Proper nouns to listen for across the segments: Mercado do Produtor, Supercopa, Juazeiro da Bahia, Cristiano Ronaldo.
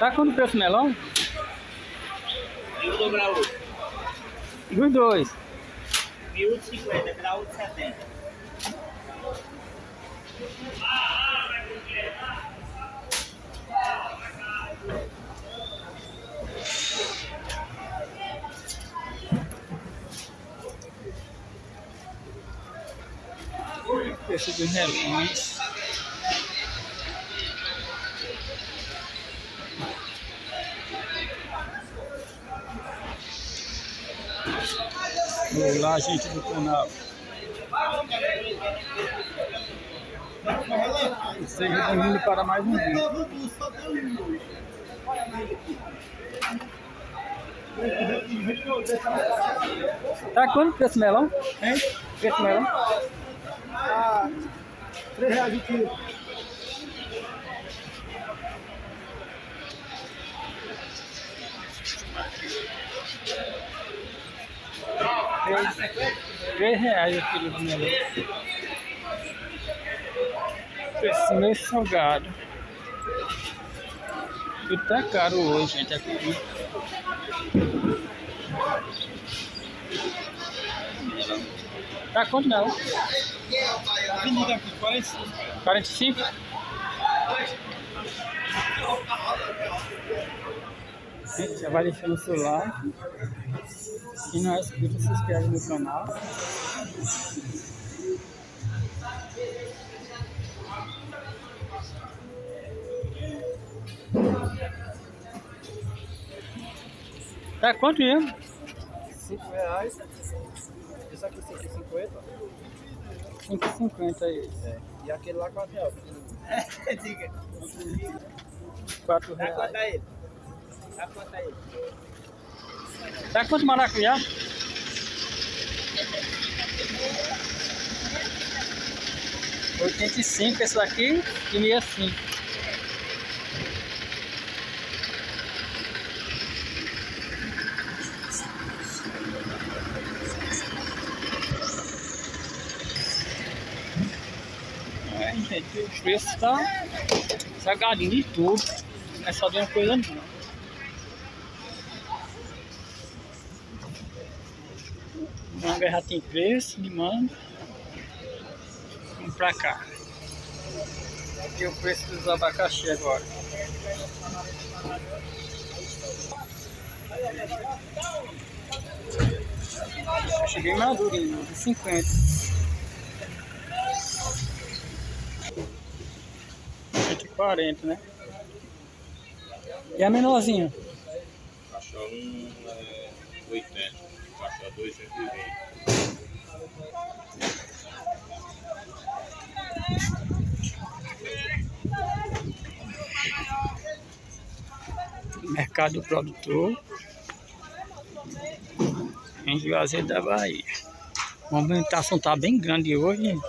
Tá quanto o preço melão? E o do graúdo? Dos dois. 1.050, graúdo 70. Preço dos melões. Olá, gente do canal. Seja bem-vindo para mais um vídeo. Tá quanto preço melão? Hein? Preço melão? Ah, R$3 o quilo. R$3 o quilo de melão. Preço meio salgado. Tudo tá caro hoje, gente. Aqui. Tá quanto não? 45? Gente, já vai deixando o seu like. Quem não é inscrito, se inscreve no canal. Tá quanto mesmo? R$5. Esse aqui é 5,50. 5,50 aí. É. E aquele lá, R$4. É, diga. R$4. Dá quanto a ele? Dá quanto a ele? Dá quanto maracujá? R$85 esse aqui e 65. O preço tá salgadinho de tudo, não é só de uma coisa não. Manga já tem preço de manga. Vamos pra cá. E o preço dos abacaxi agora. Cheguei madurinho, de 50. 40, né? E a menorzinha? Caixa 1 é 80, caixa 2 é 120. Mercado do Produtor em Juazeiro da Bahia. A movimentação tá bem grande hoje, gente.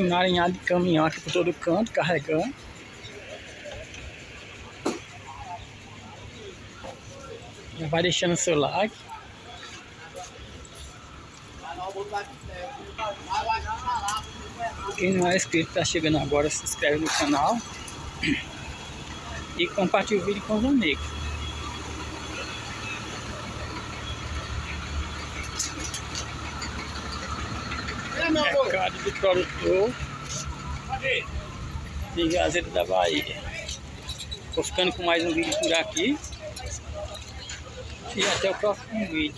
Um alinhado de caminhão aqui por todo canto, carregando. Já vai deixando o seu like. Quem não é inscrito, tá chegando agora, se inscreve no canal. E compartilha o vídeo com os amigos. Mercado do Produtor de Juazeiro da Bahia. Tô ficando com mais um vídeo por aqui. E até o próximo vídeo.